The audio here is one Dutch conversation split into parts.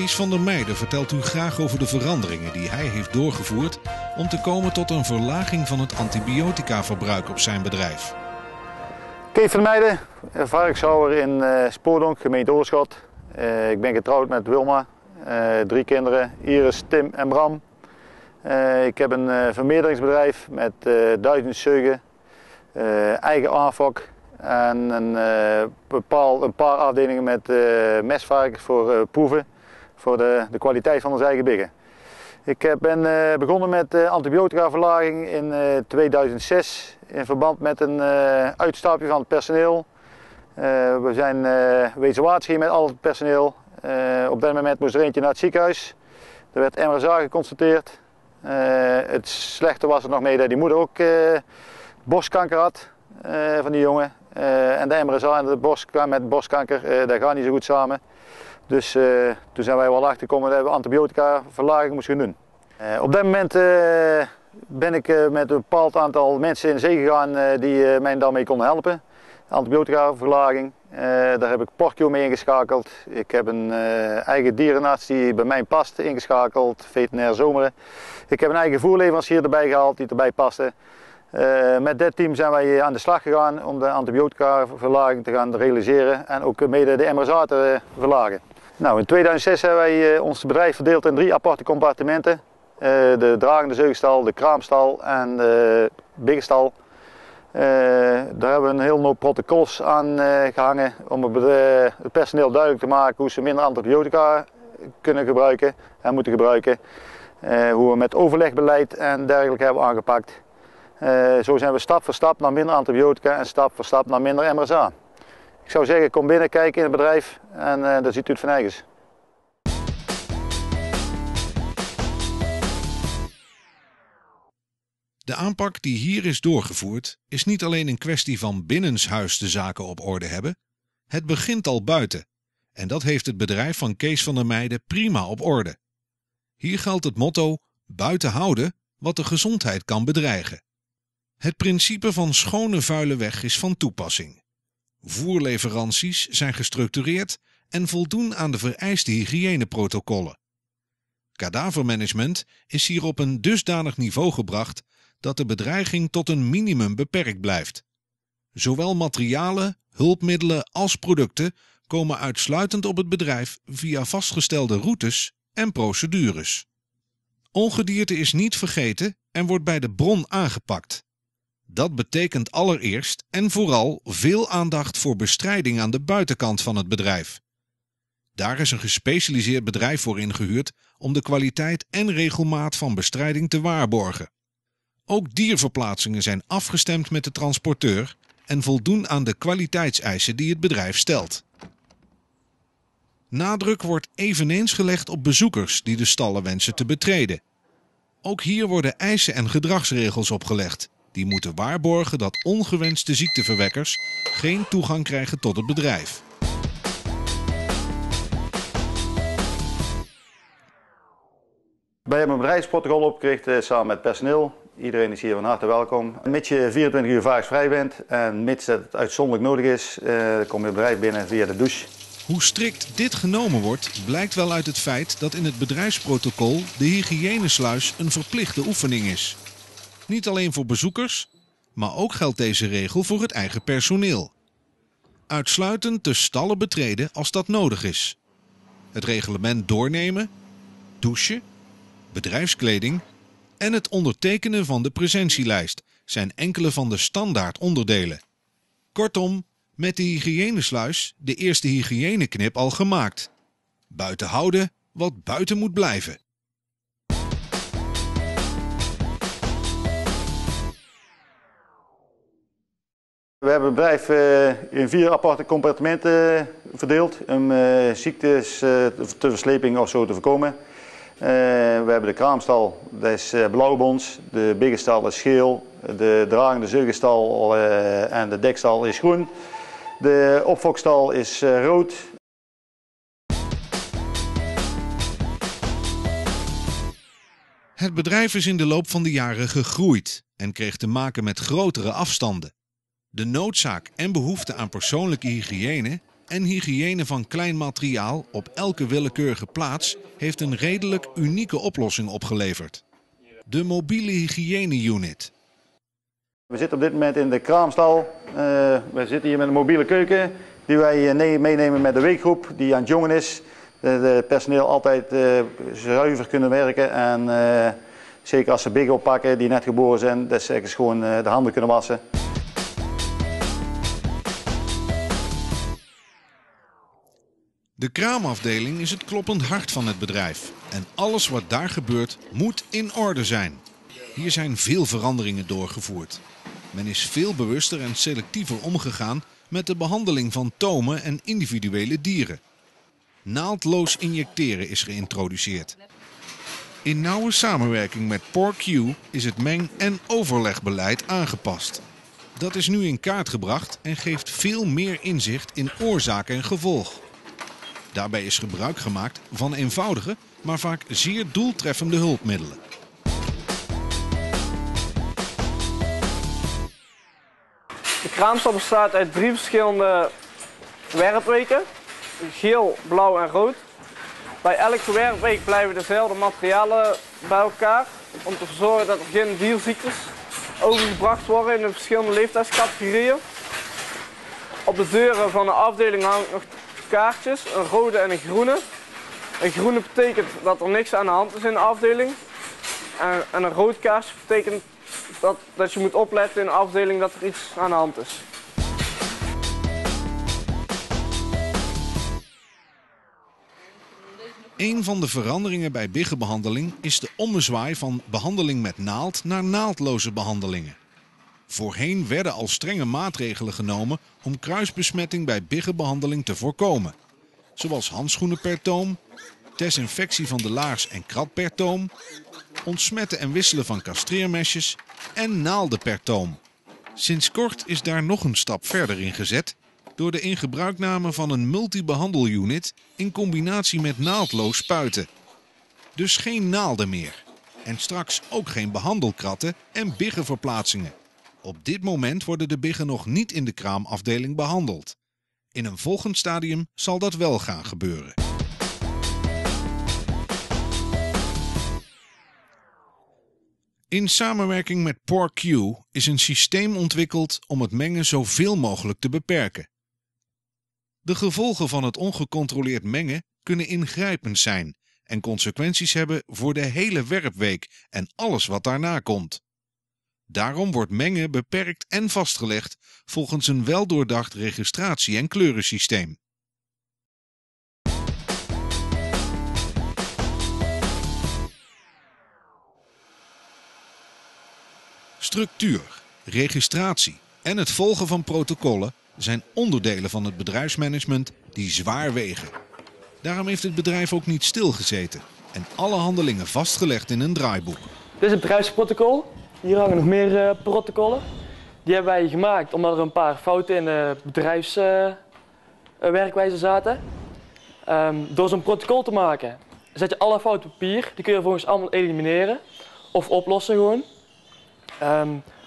Kees van der Meijden vertelt u graag over de veranderingen die hij heeft doorgevoerd om te komen tot een verlaging van het antibioticaverbruik op zijn bedrijf. Kees van der Meijden, varkenshouwer in Spoordonk, gemeente Oirschot. Ik ben getrouwd met Wilma, 3 kinderen, Iris, Tim en Bram. Ik heb een vermeerderingsbedrijf met 1000 zeugen, eigen aanvak en een paar afdelingen met mesvarkens voor proeven, voor de kwaliteit van onze eigen biggen. Ik ben begonnen met antibioticaverlaging in 2006 in verband met een uitstapje van het personeel. We zijn wezen waarschuwen met al het personeel. Op dat moment moest er eentje naar het ziekenhuis. Er werd MRSA geconstateerd. Het slechte was er nog mee dat die moeder ook borstkanker had van die jongen. En de MRSA en de borstkanker, dat gaan niet zo goed samen. Dus toen zijn wij wel achtergekomen dat we antibioticaverlaging moesten doen. Op dat moment ben ik met een bepaald aantal mensen in zee gegaan die mij daarmee konden helpen. Antibioticaverlaging, daar heb ik PorkQ mee ingeschakeld. Ik heb een eigen dierenarts die bij mij past ingeschakeld, veterinair Zomeren. Ik heb een eigen voerleverancier erbij gehaald die erbij paste. Met dit team zijn wij aan de slag gegaan om de antibioticaverlaging te gaan realiseren en ook mede de MRSA te verlagen. Nou, in 2006 hebben wij ons bedrijf verdeeld in 3 aparte compartimenten. De dragende zeugenstal, de kraamstal en de biggenstal. Daar hebben we een heel hoop protocols aan gehangen om het personeel duidelijk te maken hoe ze minder antibiotica kunnen gebruiken en moeten gebruiken. Hoe we met overlegbeleid en dergelijke hebben aangepakt. Zo zijn we stap voor stap naar minder antibiotica en stap voor stap naar minder MRSA. Ik zou zeggen, kom binnen, kijk in het bedrijf en dan ziet u het van eigens. De aanpak die hier is doorgevoerd is niet alleen een kwestie van binnenshuis de zaken op orde hebben. Het begint al buiten en dat heeft het bedrijf van Kees van der Meijden prima op orde. Hier geldt het motto buiten houden wat de gezondheid kan bedreigen. Het principe van schone vuile weg is van toepassing. Voerleveranties zijn gestructureerd en voldoen aan de vereiste hygiëneprotocollen. Kadavermanagement is hier op een dusdanig niveau gebracht dat de bedreiging tot een minimum beperkt blijft. Zowel materialen, hulpmiddelen als producten komen uitsluitend op het bedrijf via vastgestelde routes en procedures. Ongedierte is niet vergeten en wordt bij de bron aangepakt. Dat betekent allereerst en vooral veel aandacht voor bestrijding aan de buitenkant van het bedrijf. Daar is een gespecialiseerd bedrijf voor ingehuurd om de kwaliteit en regelmaat van bestrijding te waarborgen. Ook dierverplaatsingen zijn afgestemd met de transporteur en voldoen aan de kwaliteitseisen die het bedrijf stelt. Nadruk wordt eveneens gelegd op bezoekers die de stallen wensen te betreden. Ook hier worden eisen en gedragsregels opgelegd. Die moeten waarborgen dat ongewenste ziekteverwekkers geen toegang krijgen tot het bedrijf. Wij hebben een bedrijfsprotocol opgericht samen met personeel. Iedereen is hier van harte welkom. Mits je 24 uur varkensvrij bent en mits dat het uitzonderlijk nodig is, kom je het bedrijf binnen via de douche. Hoe strikt dit genomen wordt, blijkt wel uit het feit dat in het bedrijfsprotocol de hygiënesluis een verplichte oefening is. Niet alleen voor bezoekers, maar ook geldt deze regel voor het eigen personeel. Uitsluitend de stallen betreden als dat nodig is. Het reglement doornemen, douchen, bedrijfskleding en het ondertekenen van de presentielijst zijn enkele van de standaard onderdelen. Kortom, met de hygiënesluis de eerste hygiëneknip al gemaakt. Buiten houden wat buiten moet blijven. We hebben het bedrijf in 4 aparte compartimenten verdeeld om ziektes ter versleping of zo te voorkomen. We hebben de kraamstal, dat is blauwbons, de biggenstal is geel, de dragende zeugenstal en de dekstal is groen. De opfokstal is rood. Het bedrijf is in de loop van de jaren gegroeid en kreeg te maken met grotere afstanden. De noodzaak en behoefte aan persoonlijke hygiëne en hygiëne van klein materiaal op elke willekeurige plaats heeft een redelijk unieke oplossing opgeleverd. De mobiele hygiëne-unit. We zitten op dit moment in de kraamstal. We zitten hier met een mobiele keuken die wij meenemen met de weekgroep die aan het jongen is. De personeel altijd zuiver kunnen werken en zeker als ze biggen oppakken die net geboren zijn, dat ze ergens gewoon de handen kunnen wassen. De kraamafdeling is het kloppend hart van het bedrijf. En alles wat daar gebeurt moet in orde zijn. Hier zijn veel veranderingen doorgevoerd. Men is veel bewuster en selectiever omgegaan met de behandeling van tomen en individuele dieren. Naaldloos injecteren is geïntroduceerd. In nauwe samenwerking met PorkQ is het meng- en overlegbeleid aangepast. Dat is nu in kaart gebracht en geeft veel meer inzicht in oorzaak en gevolg. Daarbij is gebruik gemaakt van eenvoudige, maar vaak zeer doeltreffende hulpmiddelen. De kraamstal bestaat uit 3 verschillende werpweken: geel, blauw en rood. Bij elke werpweek blijven dezelfde materialen bij elkaar om te zorgen dat er geen dierziektes overgebracht worden in de verschillende leeftijdscategorieën. Op de deuren van de afdeling hangt nog kaartjes, een rode en een groene. Een groene betekent dat er niks aan de hand is in de afdeling. En een rood kaartje betekent dat je moet opletten in de afdeling dat er iets aan de hand is. Een van de veranderingen bij biggenbehandeling is de ommezwaai van behandeling met naald naar naaldloze behandelingen. Voorheen werden al strenge maatregelen genomen om kruisbesmetting bij biggenbehandeling te voorkomen. Zoals handschoenen per toom, desinfectie van de laars en krat per toom, ontsmetten en wisselen van castreermesjes en naalden per toom. Sinds kort is daar nog een stap verder in gezet door de ingebruikname van een multibehandelunit in combinatie met naaldloos spuiten. Dus geen naalden meer en straks ook geen behandelkratten en biggenverplaatsingen. Op dit moment worden de biggen nog niet in de kraamafdeling behandeld. In een volgend stadium zal dat wel gaan gebeuren. In samenwerking met PorQ is een systeem ontwikkeld om het mengen zoveel mogelijk te beperken. De gevolgen van het ongecontroleerd mengen kunnen ingrijpend zijn en consequenties hebben voor de hele werpweek en alles wat daarna komt. Daarom wordt mengen beperkt en vastgelegd volgens een weldoordacht registratie- en kleurensysteem. Structuur, registratie en het volgen van protocollen zijn onderdelen van het bedrijfsmanagement die zwaar wegen. Daarom heeft het bedrijf ook niet stilgezeten en alle handelingen vastgelegd in een draaiboek. Dit is het bedrijfsprotocol. Hier hangen nog meer protocollen. Die hebben wij gemaakt omdat er een paar fouten in de bedrijfswerkwijze zaten. Door zo'n protocol te maken zet je alle fouten op papier. Die kun je volgens allemaal elimineren of oplossen gewoon.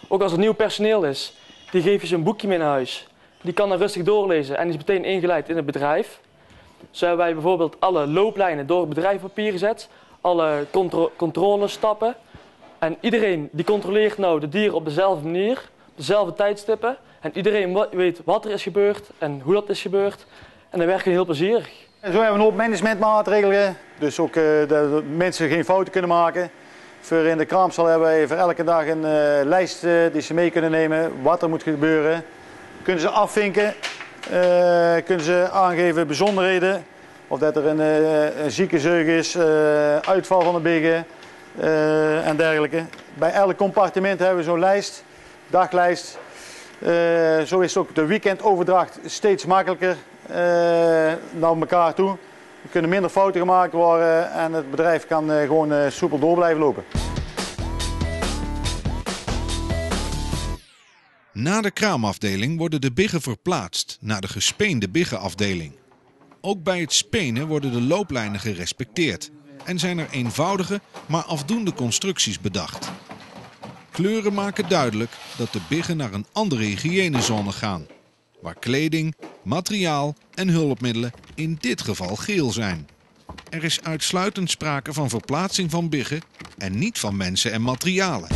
Ook als er nieuw personeel is, die geef je zo'n boekje mee naar huis. Die kan dan rustig doorlezen en is meteen ingeleid in het bedrijf. Zo hebben wij bijvoorbeeld alle looplijnen door het bedrijf op papier gezet. Alle controlestappen. En iedereen die controleert nou de dieren op dezelfde manier, op dezelfde tijdstippen. En iedereen weet wat er is gebeurd en hoe dat is gebeurd. En dan werken we heel plezierig. En zo hebben we een hoop managementmaatregelen. Dus ook dat mensen geen fouten kunnen maken. Voor in de kraamstal hebben wij voor elke dag een lijst die ze mee kunnen nemen. Wat er moet gebeuren. Kunnen ze afvinken. Kunnen ze aangeven bijzonderheden. Of dat er een zieke zeug is. Uitval van de biggen. En dergelijke. Bij elk compartiment hebben we zo'n lijst, daglijst. Zo is ook de weekendoverdracht steeds makkelijker naar elkaar toe. Er kunnen minder fouten gemaakt worden en het bedrijf kan gewoon soepel door blijven lopen. Na de kraamafdeling worden de biggen verplaatst naar de gespeende biggenafdeling. Ook bij het spenen worden de looplijnen gerespecteerd. En zijn er eenvoudige, maar afdoende constructies bedacht. Kleuren maken duidelijk dat de biggen naar een andere hygiënezone gaan. waar kleding, materiaal en hulpmiddelen in dit geval geel zijn. Er is uitsluitend sprake van verplaatsing van biggen en niet van mensen en materialen.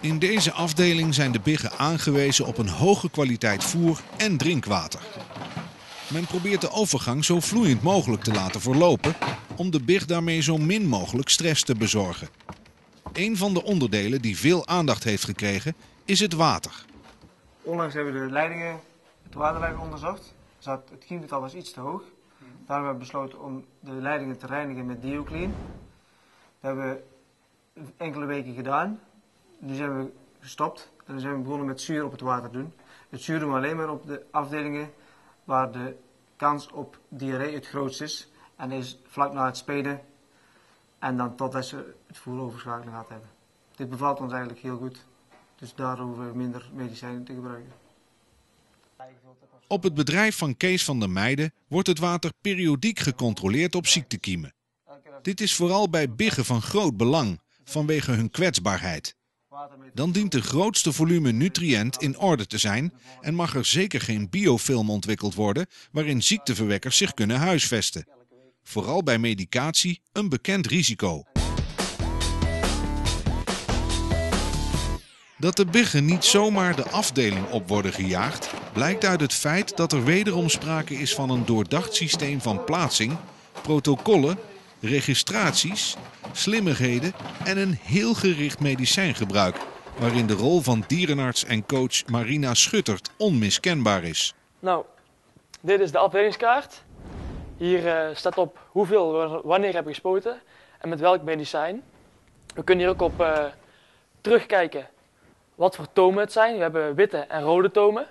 In deze afdeling zijn de biggen aangewezen op een hoge kwaliteit voer en drinkwater. Men probeert de overgang zo vloeiend mogelijk te laten verlopen om de big daarmee zo min mogelijk stress te bezorgen. Een van de onderdelen die veel aandacht heeft gekregen is het water. Onlangs hebben we de leidingen, het waterleiding onderzocht. Het kiemgetal was iets te hoog. Daarom hebben we besloten om de leidingen te reinigen met DioClean. Dat hebben we enkele weken gedaan. Nu zijn we gestopt en dan zijn we begonnen met zuur op het water doen. Het zuur doen we alleen maar op de afdelingen waar de kans op diarree het grootst is. En is vlak na het spelen en dan totdat ze het voer overschakelen gaat hebben. Dit bevalt ons eigenlijk heel goed. Dus daar hoeven we minder medicijnen te gebruiken. Op het bedrijf van Kees van der Meijden wordt het water periodiek gecontroleerd op ziektekiemen. Dit is vooral bij biggen van groot belang vanwege hun kwetsbaarheid. Dan dient de grootste volume nutriënt in orde te zijn en mag er zeker geen biofilm ontwikkeld worden waarin ziekteverwekkers zich kunnen huisvesten. Vooral bij medicatie een bekend risico. Dat de biggen niet zomaar de afdeling op worden gejaagd, blijkt uit het feit dat er wederom sprake is van een doordacht systeem van plaatsing, protocollen, registraties, slimmigheden en een heel gericht medicijngebruik, waarin de rol van dierenarts en coach Marina Schuttert onmiskenbaar is. Nou, dit is de afdelingskaart. Hier staat op hoeveel we wanneer hebben gespoten en met welk medicijn. We kunnen hier ook op terugkijken wat voor tomen het zijn. We hebben witte en rode tomen.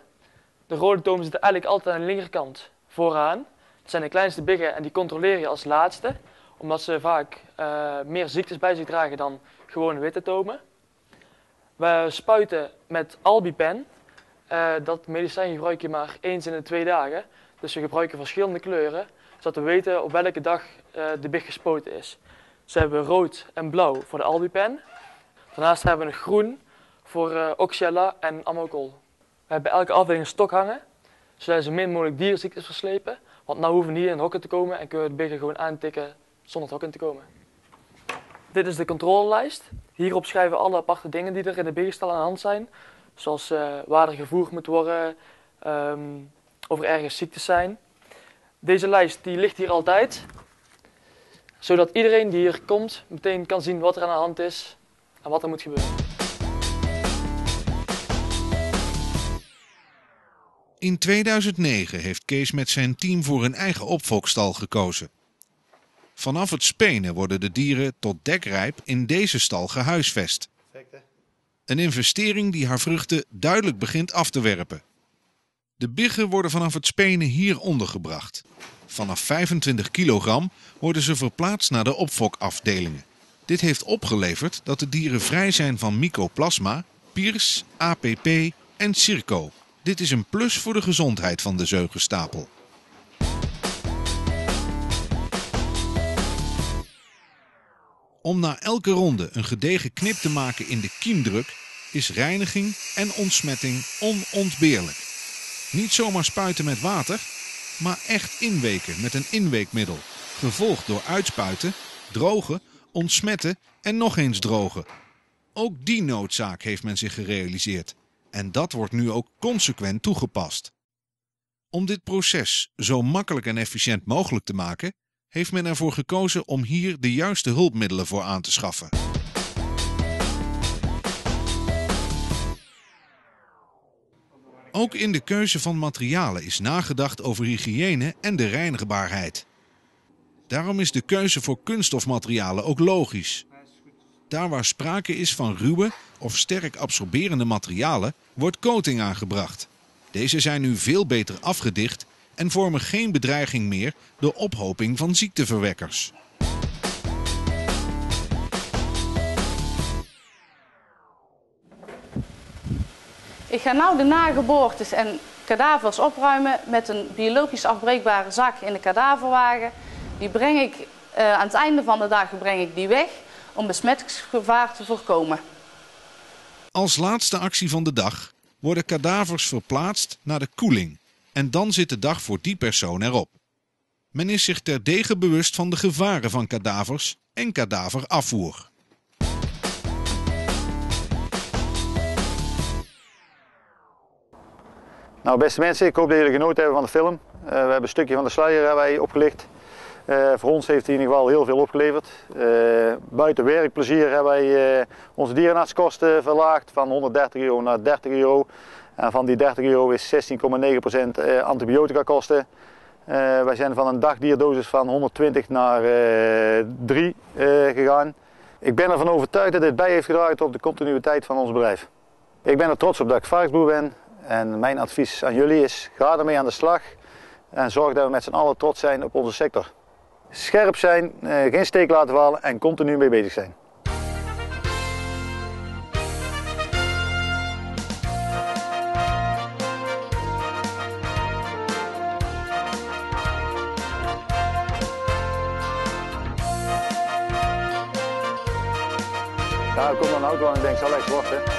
De rode tomen zitten eigenlijk altijd aan de linkerkant vooraan. Het zijn de kleinste biggen en die controleer je als laatste, omdat ze vaak meer ziektes bij zich dragen dan gewone witte tomen. We spuiten met albipen. Dat medicijn gebruik je maar eens in de 2 dagen. Dus we gebruiken verschillende kleuren, zodat we weten op welke dag de big gespoten is. Dus we hebben rood en blauw voor de albipen. Daarnaast hebben we een groen voor oxyla en amokol. We hebben elke afdeling een stok hangen, zodat ze min mogelijk dierziektes verslepen. Want nu hoeven we niet in hokken te komen en kunnen we de biggen gewoon aantikken zonder het hok in te komen. Dit is de controlelijst. Hierop schrijven we alle aparte dingen die er in de biggenstal aan de hand zijn. Zoals waar er gevoerd moet worden, of er ergens ziektes zijn. Deze lijst die ligt hier altijd, zodat iedereen die hier komt meteen kan zien wat er aan de hand is en wat er moet gebeuren. In 2009 heeft Kees met zijn team voor een eigen opfokstal gekozen. Vanaf het spenen worden de dieren tot dekrijp in deze stal gehuisvest. Een investering die haar vruchten duidelijk begint af te werpen. De biggen worden vanaf het spenen hier ondergebracht. Vanaf 25 kilogram worden ze verplaatst naar de opfokafdelingen. Dit heeft opgeleverd dat de dieren vrij zijn van mycoplasma, PRRS, APP en circo. Dit is een plus voor de gezondheid van de zeugenstapel. Om na elke ronde een gedegen knip te maken in de kiemdruk is reiniging en ontsmetting onontbeerlijk. Niet zomaar spuiten met water, maar echt inweken met een inweekmiddel. Gevolgd door uitspuiten, drogen, ontsmetten en nog eens drogen. Ook die noodzaak heeft men zich gerealiseerd. En dat wordt nu ook consequent toegepast. Om dit proces zo makkelijk en efficiënt mogelijk te maken, heeft men ervoor gekozen om hier de juiste hulpmiddelen voor aan te schaffen. Ook in de keuze van materialen is nagedacht over hygiëne en de reinigbaarheid. Daarom is de keuze voor kunststofmaterialen ook logisch. Daar waar sprake is van ruwe of sterk absorberende materialen, wordt coating aangebracht. Deze zijn nu veel beter afgedicht en vormen geen bedreiging meer door ophoping van ziekteverwekkers. Ik ga nu de nageboortes en kadavers opruimen met een biologisch afbreekbare zak in de kadaverwagen. Die breng ik aan het einde van de dag breng ik die weg om besmettingsgevaar te voorkomen. Als laatste actie van de dag worden kadavers verplaatst naar de koeling en dan zit de dag voor die persoon erop. Men is zich terdege bewust van de gevaren van kadavers en kadaverafvoer. Nou, beste mensen, ik hoop dat jullie genoten hebben van de film. We hebben een stukje van de sluier opgelicht. Voor ons heeft hij in ieder geval heel veel opgeleverd. Buiten werkplezier hebben wij onze dierenartskosten verlaagd van €130 naar €30. En van die €30 is 16,9% antibiotica kosten. Wij zijn van een dagdierdosis van 120 naar 3 gegaan. Ik ben ervan overtuigd dat dit bij heeft gedragen tot de continuïteit van ons bedrijf. Ik ben er trots op dat ik varkensboer ben. En mijn advies aan jullie is, ga ermee aan de slag en zorg dat we met z'n allen trots zijn op onze sector. Scherp zijn, geen steek laten vallen en continu mee bezig zijn. Ja, ik kom dan auto aan en denk, zal ik het worden?